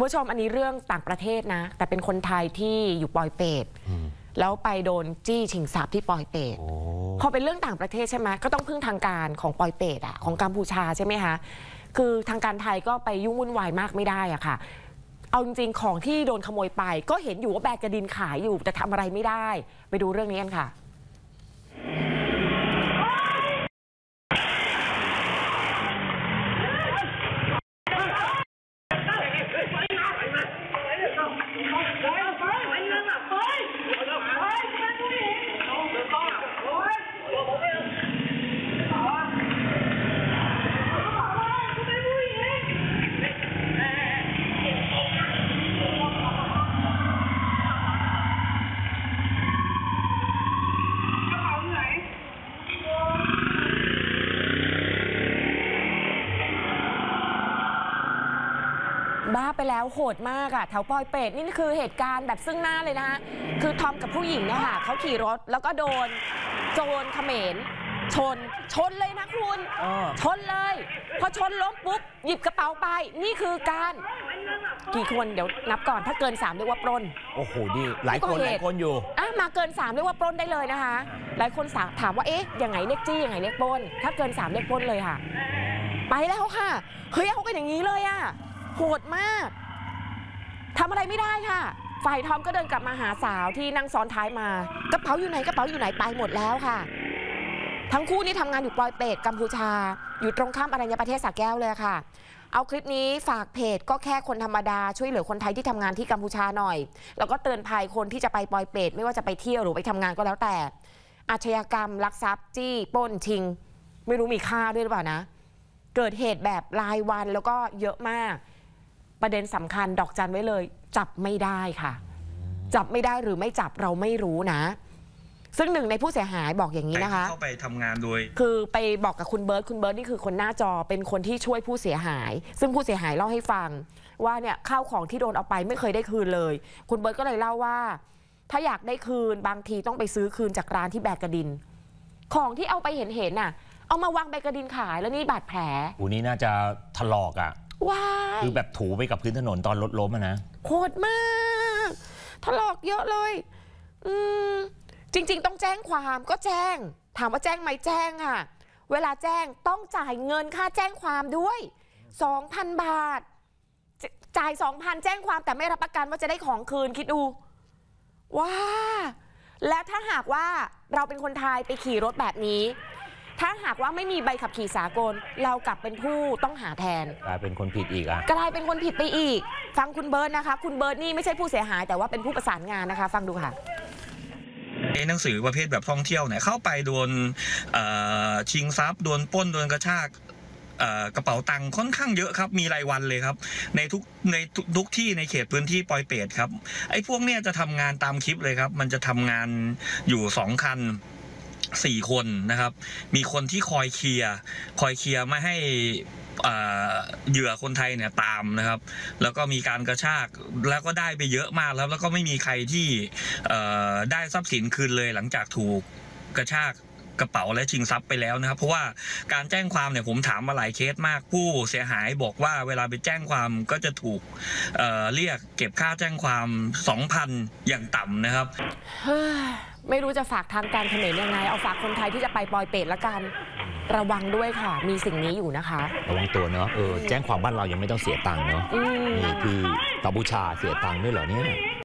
คุณผู้ชมอันนี้เรื่องต่างประเทศนะแต่เป็นคนไทยที่อยู่ปอยเปตแล้วไปโดนจี้ชิงทรัพย์ที่ปอยเปตพอเป็นเรื่องต่างประเทศใช่ไหมก็ต้องพึ่งทางการของปอยเปตของกัมพูชาใช่ไหมคะคือทางการไทยก็ไปยุ่งวุ่นวายมากไม่ได้อะค่ะเอาจริงๆของที่โดนขโมยไปก็เห็นอยู่ว่าแบกกระดินขายอยู่แต่ทำอะไรไม่ได้ไปดูเรื่องนี้กันค่ะบ้าไปแล้วโหดมากอะแถวปอยเปตนี่คือเหตุการณ์แบบซึ่งหน้าเลยนะคะคือทอมกับผู้หญิงเนี่ยค่ะเขาขี่รถแล้วก็โดนโจรเขมรชนเลยนะคุณชนเลยพอชนล้มปุ๊บหยิบกระเป๋าไปนี่คือการกี่คนเดี๋ยวนับก่อนถ้าเกิน3เรียกว่าปล้นโอ้โหดีหลายคนอยู่มาเกิน3เรียกว่าปล้นได้เลยนะคะหลายคนถามว่าเอ๊ะยังไงเรียกจี้ยังไงเรียกปล้นถ้าเกิน3เรียกปล้นเลยค่ะไปแล้วค่ะเฮ้ยเอากันอย่างนี้เลยอะโหดมากทำอะไรไม่ได้ค่ะฝ่ายทอมก็เดินกลับมาหาสาวที่นั่งซ้อนท้ายมากระเป๋าอยู่ไหนกระเป๋าอยู่ไหนไปหมดแล้วค่ะทั้งคู่นี่ทำงานอยู่ปอยเปตกัมพูชาอยู่ตรงข้ามอรัญญประเทศสระแก้วเลยค่ะเอาคลิปนี้ฝากเพจก็แค่คนธรรมดาช่วยเหลือคนไทยที่ทำงานที่กัมพูชาหน่อยแล้วก็เตือนภัยคนที่จะไปปอยเปตไม่ว่าจะไปเที่ยวหรือไปทำงานก็แล้วแต่อาชญากรรมลักทรัพย์จี้ปล้นชิงไม่รู้มีค่าด้วยหรือเปล่านะเกิดเหตุแบบรายวันแล้วก็เยอะมากประเด็นสำคัญดอกจันไว้เลยจับไม่ได้ค่ะจับไม่ได้หรือไม่จับเราไม่รู้นะซึ่งหนึ่งในผู้เสียหายบอกอย่างนี้นะคะเข้าไปทำงานโดยคือไปบอกกับคุณเบิร์ตนี่คือคนหน้าจอเป็นคนที่ช่วยผู้เสียหายซึ่งผู้เสียหายเล่าให้ฟังว่าเนี่ยข้าวของที่โดนเอาไปไม่เคยได้คืนเลยคุณเบิร์ตก็เลยเล่าว่าถ้าอยากได้คืนบางทีต้องไปซื้อคืนจากร้านที่แบกกระดินของที่เอาไปเห็นน่ะเอามาวางแบกกระดินขายแล้วนี่บาดแผลอูนี่น่าจะถลอกอ่ะคือแบบถูไปกับพื้นถนนตอนรถล้มนะโหดมากถลอกเยอะเลยจริงๆต้องแจ้งความก็แจ้งถามว่าแจ้งไหมแจ้งค่ะเวลาแจ้งต้องจ่ายเงินค่าแจ้งความด้วย 2,000 บาทจ่าย 2,000 แจ้งความแต่ไม่รับประกันว่าจะได้ของคืนคิดดูว้าและถ้าหากว่าเราเป็นคนไทยไปขี่รถแบบนี้ถ้าหากว่าไม่มีใบขับขี่สากลเรากลับเป็นผู้ต้องหาแทนกลายเป็นคนผิดอีกกลายเป็นคนผิดไปอีกฟังคุณเบิร์ดนะคะคุณเบิร์ดนี่ไม่ใช่ผู้เสียหายแต่ว่าเป็นผู้ประสานงานนะคะฟังดูค่ะหนังสือประเภทแบบท่องเที่ยวเนี่ยเข้าไปโดนชิงทรัพย์โดนปล้นโดนกระชากกระเป๋าตังค์ค่อนข้างเยอะครับมีรายวันเลยครับในทุกที่ในเขตพื้นที่ปอยเปตครับไอ้พวกเนี่ยจะทำงานตามคลิปเลยครับมันจะทำงานอยู่2คัน4 คนนะครับมีคนที่คอยเคลียร์ไม่ให้เหยื่อคนไทยเนี่ยตามนะครับแล้วก็มีการกระชากแล้วก็ได้ไปเยอะมากแล้วก็ไม่มีใครที่ได้ทรัพย์สินคืนเลยหลังจากถูกกระชากกระเป๋าและชิงทรัพย์ไปแล้วนะครับเพราะว่าการแจ้งความเนี่ยผมถามมาหลายเคสมากผู้เสียหายบอกว่าเวลาไปแจ้งความก็จะถูกเรียกเก็บค่าแจ้งความ 2,000 อย่างต่ำนะครับไม่รู้จะฝากทางการเขมรยังไงเอาฝากคนไทยที่จะไปปอยเปตละกันระวังด้วยค่ะมีสิ่งนี้อยู่นะคะระวังตัวเนาะแจ้งความบ้านเรายังไม่ต้องเสียตังค์เนาะนี่คือกัมพูชาเสียตังค์ด้วยเหรอเนี่ย